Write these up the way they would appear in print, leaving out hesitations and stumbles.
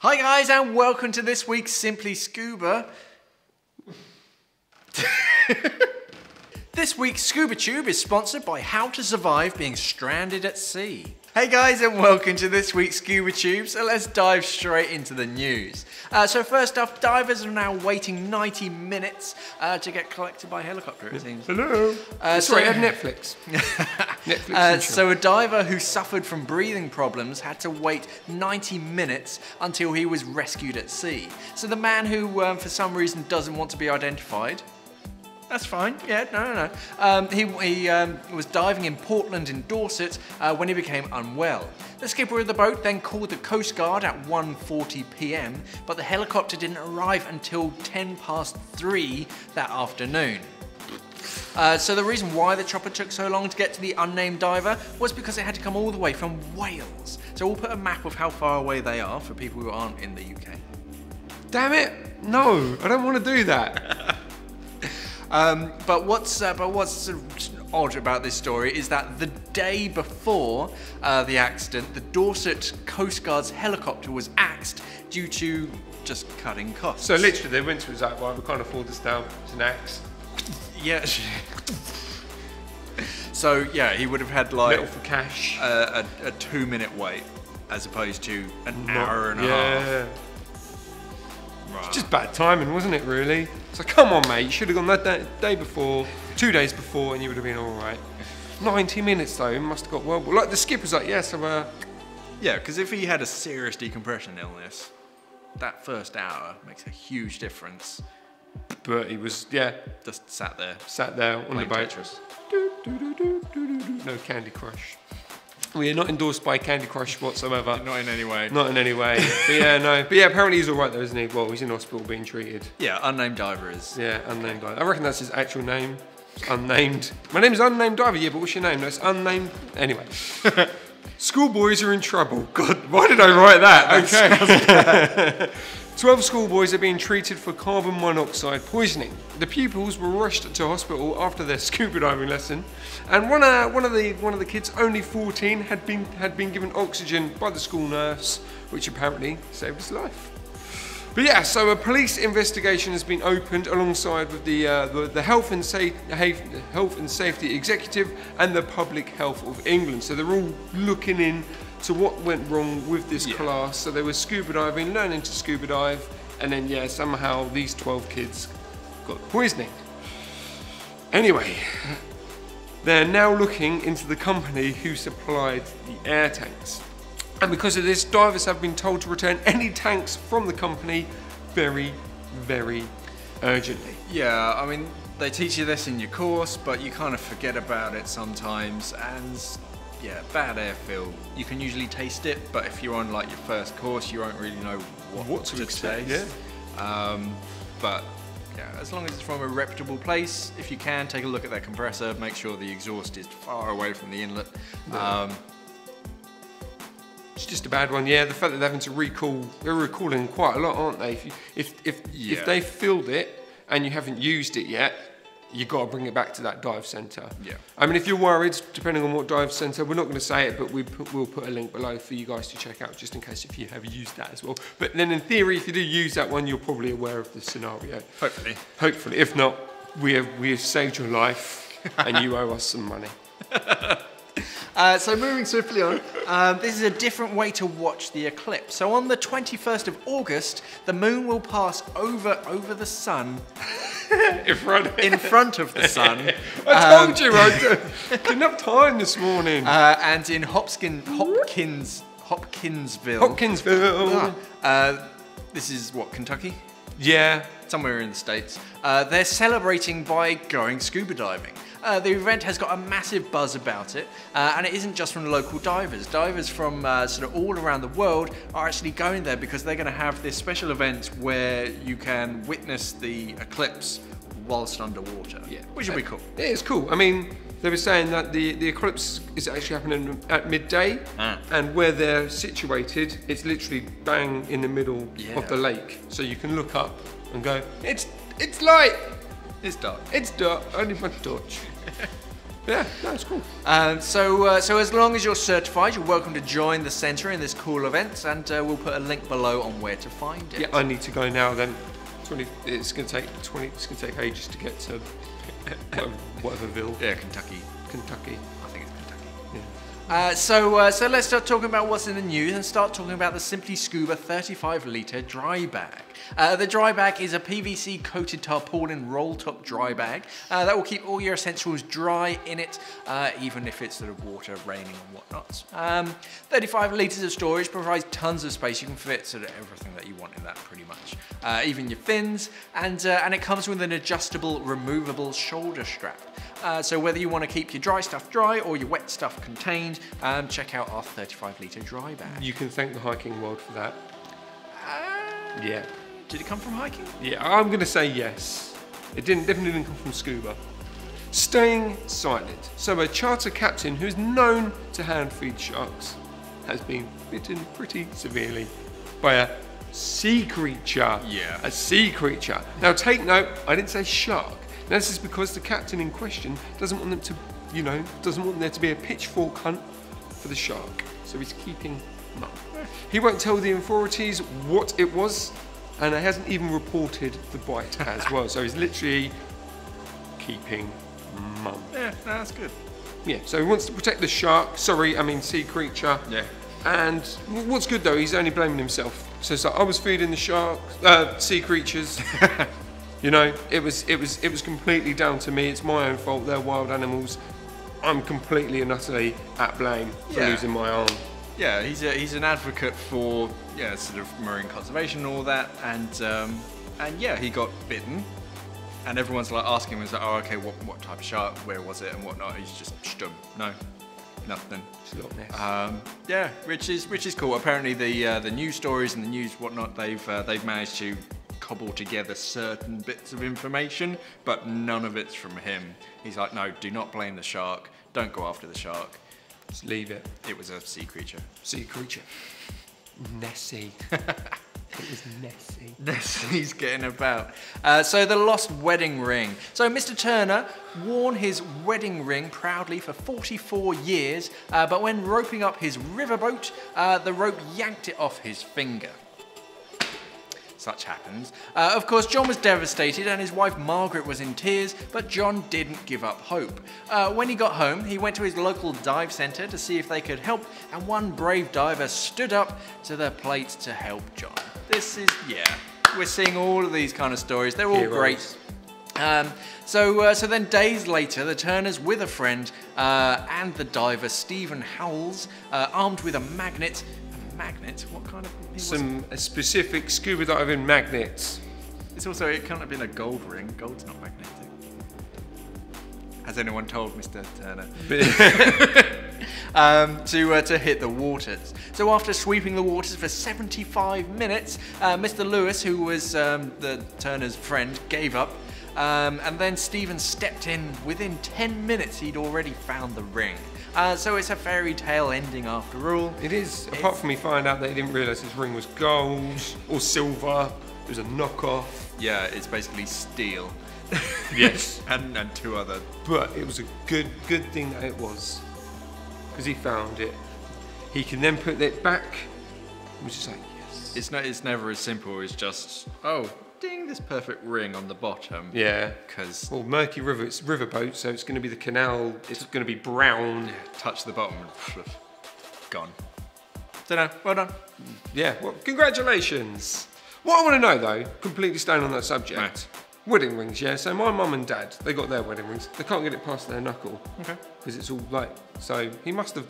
Hi guys, and welcome to this week's Simply Scuba. This week's Scuba Tube is sponsored by How to Survive Being Stranded at Sea. Hey guys, and welcome to this week's Scuba Tube. So let's dive straight into the news. So first off, divers are now waiting 90 minutes to get collected by helicopter, it seems. Hello. Sorry, Netflix. Netflix so a diver who suffered from breathing problems had to wait 90 minutes until he was rescued at sea. So the man who, for some reason, doesn't want to be identified. That's fine, yeah, no. He was diving in Portland in Dorset when he became unwell. The skipper of the boat then called the Coast Guard at 1:40 p.m, but the helicopter didn't arrive until 3:10 that afternoon. So the reason why the chopper took so long to get to the unnamed diver was because it had to come all the way from Wales. So we'll put a map of how far away they are for people who aren't in the UK. Damn it, no, I don't want to do that. But what's odd about this story is that the day before the accident, the Dorset Coast Guard's helicopter was axed due to just cutting costs. So literally they went to his like, well, we can't afford this now, it's an axe. Yeah. So yeah, he would have had like metal for cash. A 2-minute wait as opposed to an hour and a half. It's just bad timing, wasn't it, really? It's like, come on, mate, you should have gone that day before, 2 days before, and you would have been all right. 90 minutes, though, must have got well. Like, the skipper's like, yeah, so, yeah, because if he had a serious decompression illness, that first hour makes a huge difference. But he was, yeah. Just sat there. Sat there on the boat. No Candy Crush. We are not endorsed by Candy Crush whatsoever. Not in any way. Not in any way. But yeah, no. But yeah, apparently he's all right though, isn't he? Well, he's in hospital being treated. Yeah, unnamed diver is. Yeah, unnamed diver. I reckon that's his actual name. It's unnamed. My name is unnamed diver. Yeah, but what's your name? No, it's unnamed. Anyway. Schoolboys are in trouble. God, why did I write that? Okay. 12 schoolboys are being treated for carbon monoxide poisoning. The pupils were rushed to hospital after their scuba diving lesson, and one of the kids, only 14, had been given oxygen by the school nurse, which apparently saved his life. But yeah, so a police investigation has been opened alongside with the health and safety executive and the Public Health of England. So they're all looking in. So what went wrong with this class? So they were scuba diving, learning to scuba dive, and then yeah, somehow these 12 kids got poisoning. Anyway, they're now looking into the company who supplied the air tanks. And because of this, divers have been told to return any tanks from the company very, very urgently. Yeah, I mean, they teach you this in your course, but you kind of forget about it sometimes, and yeah, bad airfield. You can usually taste it, but if you're on like your first course, you won't really know what to expect, taste. Yeah. But yeah, as long as it's from a reputable place, if you can, take a look at their compressor, make sure the exhaust is far away from the inlet. Yeah. It's just a bad one, yeah. The fact that they're having to recall, they're recalling quite a lot, aren't they? If they filled it and you haven't used it yet, you got to bring it back to that dive centre. Yeah. I mean, if you're worried, depending on what dive centre, we're not going to say it, but we'll put a link below for you guys to check out, just in case if you have used that as well. But then in theory, if you do use that one, you're probably aware of the scenario. Hopefully. Hopefully. If not, we have saved your life and you owe us some money. So moving swiftly on, this is a different way to watch the eclipse. So on the 21st of August, the moon will pass over the sun. In front of the sun. I told you, I didn't enough time this morning. And in Hopkinsville. This is what, Kentucky? Yeah. Somewhere in the States. They're celebrating by going scuba diving. The event has got a massive buzz about it, and it isn't just from local divers. Divers from sort of all around the world are actually going there because they're going to have this special event where you can witness the eclipse whilst underwater, yeah, which will be cool. It is cool. I mean, they were saying that the eclipse is actually happening at midday, and where they're situated, it's literally bang in the middle of the lake. So you can look up and go, it's light! It's dark. It's dark, only my torch. Yeah, that's cool. So as long as you're certified, you're welcome to join the centre in this cool event, and we'll put a link below on where to find it. Yeah, I need to go now then. It's gonna take ages to get to whateverville. Yeah, Kentucky. Kentucky. I think it's Kentucky. Yeah. So let's start talking about what's in the news and start talking about the Simply Scuba 35-litre dry bag. The dry bag is a PVC-coated tarpaulin roll-top dry bag that will keep all your essentials dry in it, even if it's sort of water, raining and whatnot. 35 litres of storage provides tons of space. You can fit sort of everything that you want in that pretty much, even your fins, and it comes with an adjustable, removable shoulder strap. So whether you want to keep your dry stuff dry or your wet stuff contained, check out our 35-litre dry bag. You can thank the hiking world for that. Yeah. Did it come from hiking? Yeah, I'm going to say yes. It definitely didn't come from scuba. Staying silent. So a charter captain who's known to hand feed sharks has been bitten pretty severely by a sea creature. Yeah. A sea creature. Now take note, I didn't say shark. Now this is because the captain in question doesn't want them to, you know, doesn't want there to be a pitchfork hunt for the shark. So he's keeping mum. He won't tell the authorities what it was, and he hasn't even reported the bite as well. So he's literally keeping mum. Yeah, that's good. Yeah, so he wants to protect the shark. Sorry, I mean sea creature. Yeah. And what's good though, he's only blaming himself. So it's like, I was feeding the sharks, sea creatures. You know, it was completely down to me. It's my own fault. They're wild animals. I'm completely and utterly at blame for losing my arm. Yeah, he's an advocate for sort of marine conservation and all that, and yeah, he got bitten, and everyone's like asking him, is like, oh okay, what type of shark, where was it and whatnot. He's just stum, no, nothing. Yeah, which is cool. Apparently the news stories and the news whatnot, they've managed to cobble together certain bits of information, but none of it's from him. He's like, no, do not blame the shark. Don't go after the shark. Just leave it. It was a sea creature. Sea creature. Nessie. It was Nessie. Nessie's getting about. So the lost wedding ring. So Mr. Turner worn his wedding ring proudly for 44 years, but when roping up his riverboat, the rope yanked it off his finger. Such happens. Of course, John was devastated and his wife Margaret was in tears, but John didn't give up hope. When he got home, he went to his local dive centre to see if they could help, and one brave diver stood up to their plate to help John. This is, yeah, we're seeing all of these kind of stories. They're all great. So then days later, the Turners with a friend and the diver Stephen Howells, armed with a magnet, What kind of thing? Some specific scuba diving magnets. It's also, it can't have been a gold ring. Gold's not magnetic. Has anyone told Mr. Turner? To hit the waters. So after sweeping the waters for 75 minutes, Mr. Lewis, who was the Turner's friend, gave up. And then Stephen stepped in. Within 10 minutes, he'd already found the ring. So it's a fairy tale ending after all. It is, apart from me finding out that he didn't realise his ring was gold or silver. It was a knockoff. Yeah, it's basically steel. Yes. and two other. But it was a good thing that it was. Because he found it. He can then put it back. It was just like, yes. It's never as simple as just, oh, ding, this perfect ring on the bottom. Yeah. Because, well, murky river, it's riverboat, so it's going to be the canal. It's going to be brown. Yeah, touch the bottom, gone. So no, well done. Yeah. Well, congratulations. What I want to know though, completely staying on that subject, right. Wedding rings. Yeah. So my mum and dad, they got their wedding rings. They can't get it past their knuckle. Okay. Because it's all like. So he must have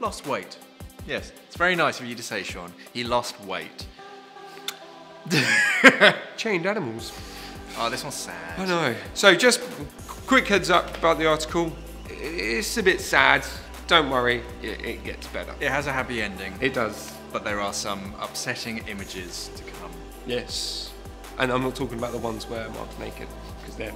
lost weight. Yes. It's very nice of you to say, Sean. He lost weight. Chained animals. Oh, this one's sad. I know. So just quick heads up about the article. It's a bit sad. Don't worry, it gets better. It has a happy ending. It does. But there are some upsetting images to come. Yes. And I'm not talking about the ones where Mark's naked, because they're...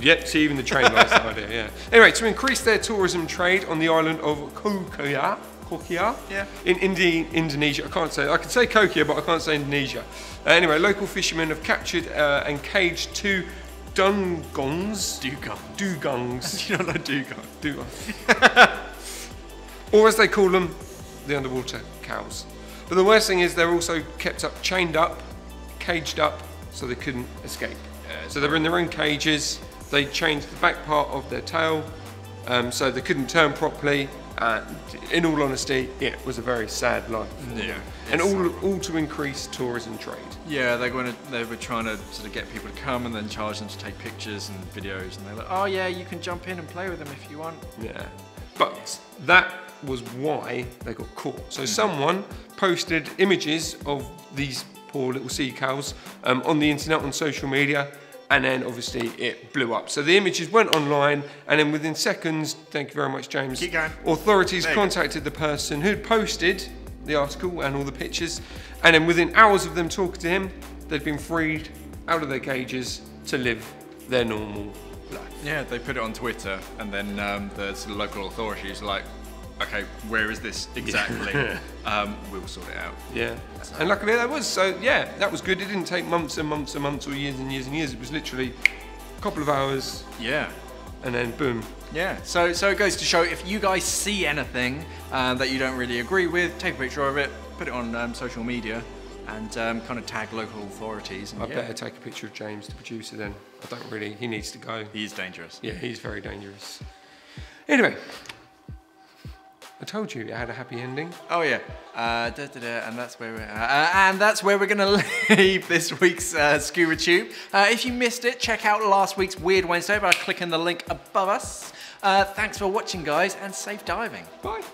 yep, see, even the train last idea, yeah. Anyway, to increase their tourism trade on the island of Kokoya, Kokoya? Yeah. In Indonesia. I can say Kokoya, but I can't say Indonesia. Anyway, local fishermen have captured and caged two Dugongs. Dugongs. You don't know dugong? Dugong. Or as they call them, the underwater cows. But the worst thing is they're also kept up, chained up, caged up, so they couldn't escape. Yeah, so they were in their own cages. They changed the back part of their tail, so they couldn't turn properly. And in all honesty, it was a very sad life. Yeah. And all to increase tourism trade. Yeah, they were trying to sort of get people to come and then charge them to take pictures and videos. And they're like, oh yeah, you can jump in and play with them if you want. Yeah. But that was why they got caught. So someone posted images of these poor little sea cows on the internet, on social media, and then obviously it blew up. So the images went online, and then within seconds, thank you very much, James. Keep going. Authorities contacted the person who'd posted the article and all the pictures, and then within hours of them talking to him, they'd been freed out of their cages to live their normal life. Yeah, they put it on Twitter, and then the sort of local authorities were like, okay, where is this exactly? We'll sort it out. Yeah, and luckily that was, so yeah, that was good. It didn't take months and months and months or years and years and years. It was literally a couple of hours. Yeah. And then boom. Yeah, so it goes to show, if you guys see anything that you don't really agree with, take a picture of it, put it on social media, and kind of tag local authorities. And I better take a picture of James, the producer, then. I don't really, he needs to go. He's dangerous. Yeah, he's very dangerous. Anyway. I told you it had a happy ending. Oh yeah, and that's where we're gonna leave this week's Scuba Tube. If you missed it, check out last week's Weird Wednesday by clicking the link above us. Thanks for watching, guys, and safe diving. Bye.